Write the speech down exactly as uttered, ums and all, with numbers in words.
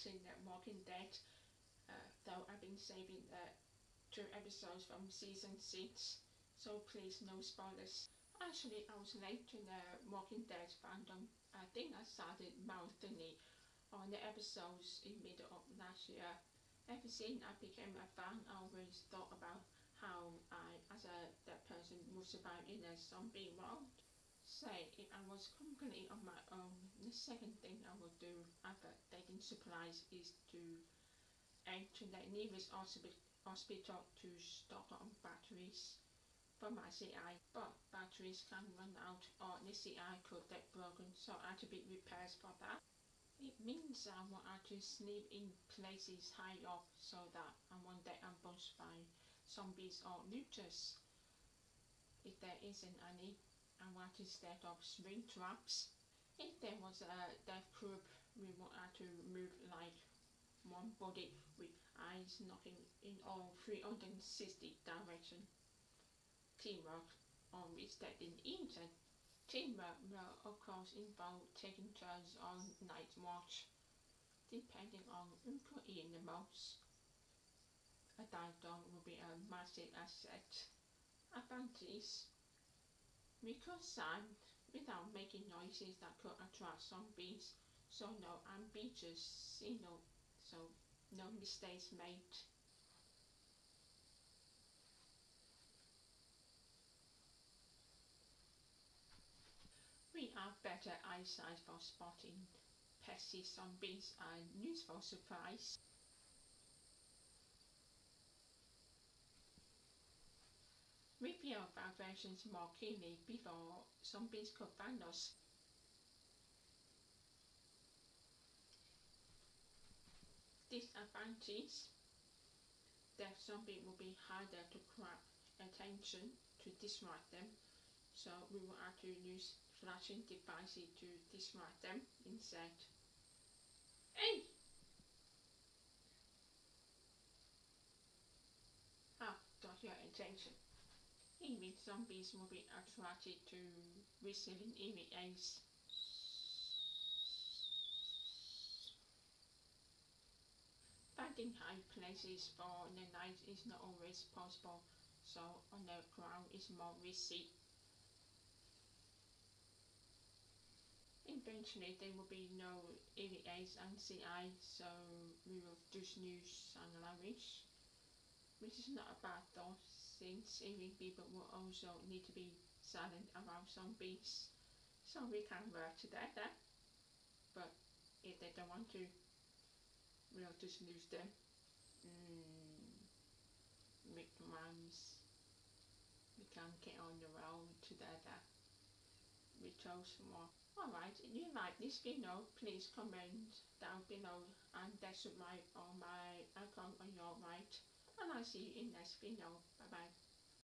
watching The Walking Dead, uh, though I've been saving the two episodes from season six, so please no spoilers. Actually, I was late to The Walking Dead fandom. I think I started marathon on the episodes in middle of last year. Ever since I became a fan, I always thought about how I, as a dead person, would survive in a zombie world. Say, if I was completely on my own, the second thing I would do after taking supplies is to head to the nearest hospital to stock on batteries for my C I. But batteries can run out, or the C I could get broken, so I had to be repaired for that. It means I will actually sleep in places high up so that I won't get ambushed by zombies or looters. If there isn't any, I want to set up spring traps. If there was a death group, we would have to move like one body with eyes knocking in all three hundred sixty directions. Teamwork, or is that in England? Teamwork will of course involve taking turns on night watch, depending on who could eat the most. A dive dog would be a massive asset. Advantage: we could sound without making noises that could attract zombies, so no ambitious, you know, so no mistakes made. We have better eyesight for spotting pesky zombies and useful supplies. We feel vibrations more keenly before zombies could find us. Disadvantage: the zombie will be harder to grab attention to distract them, so we will have to use flashing devices to distract them instead. Hey! Ah, got your attention. Even zombies will be attracted to whistling E V As. Finding high places for the night is not always possible, so on the ground is more risky. Eventually there will be no E V As and C I, so we will just use sign language, which is not a bad thought, since even people will also need to be silent around zombies, so we can work together. But if they don't want to, we'll just lose them. Mm. Make minds. We can get on the road together. We chose more. Alright, if you like this video, please comment down below and subscribe on my icon on your right. And I'll see you in the next video. Bye bye.